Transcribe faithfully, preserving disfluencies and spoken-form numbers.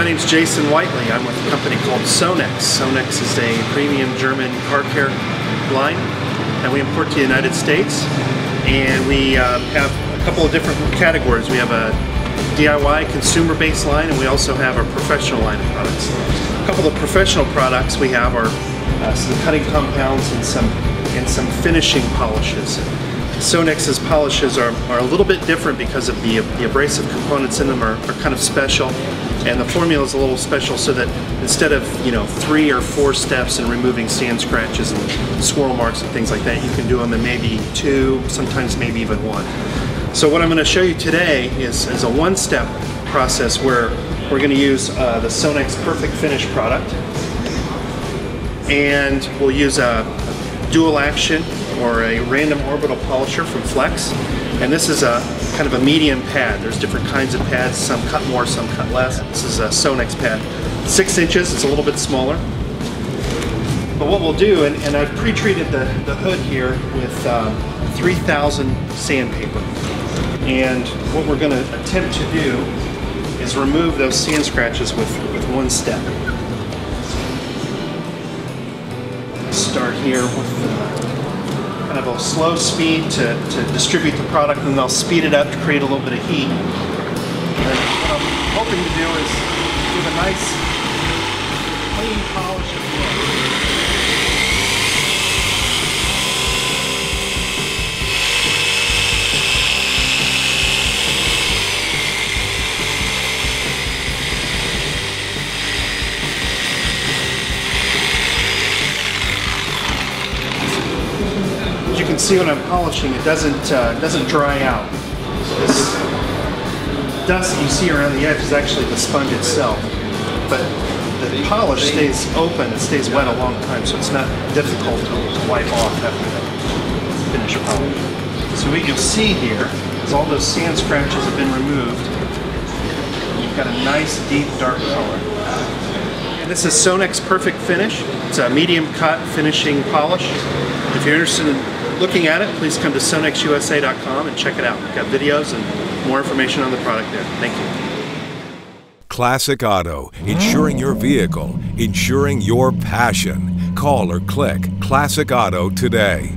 My name's Jason Whiteley. I'm with a company called SONAX. SONAX is a premium German car care line that we import to the United States, and we uh, have a couple of different categories. We have a D I Y consumer-based line, and we also have a professional line of products. A couple of professional products we have are uh, some cutting compounds and some and some finishing polishes. SONAX's polishes are, are a little bit different because of the, the abrasive components in them are, are kind of special, and the formula is a little special so that instead of, you know, three or four steps in removing sand scratches and swirl marks and things like that, you can do them in maybe two, sometimes maybe even one. So what I'm going to show you today is, is a one-step process where we're going to use uh, the SONAX Perfect Finish product, and we'll use a, a dual action or a random orbital polisher from Flex, and this is a kind of a medium pad. There's different kinds of pads, some cut more, some cut less. This is a SONAX pad, six inches. It's a little bit smaller. But what we'll do, and, and I've pre-treated the, the hood here with um, three thousand sandpaper, and what we're going to attempt to do is remove those sand scratches with, with one step. Start here with the kind of a slow speed to, to distribute the product, and they'll speed it up to create a little bit of heat. And what I'm hoping to do is give a nice clean polish of see when I'm polishing, it doesn't uh, doesn't dry out. This dust you see around the edge is actually the sponge itself, but the polish stays open. It stays wet a long time, so it's not difficult to, to wipe off after the finish polish. So what you'll see here is all those sand scratches have been removed. You've got a nice deep dark color. And this is SONAX Perfect Finish. It's a medium cut finishing polish. If you're interested in looking at it, please come to Sonax U S A dot com and check it out. We've got videos and more information on the product there. Thank you. Classic Auto, insuring your vehicle, insuring your passion. Call or click Classic Auto today.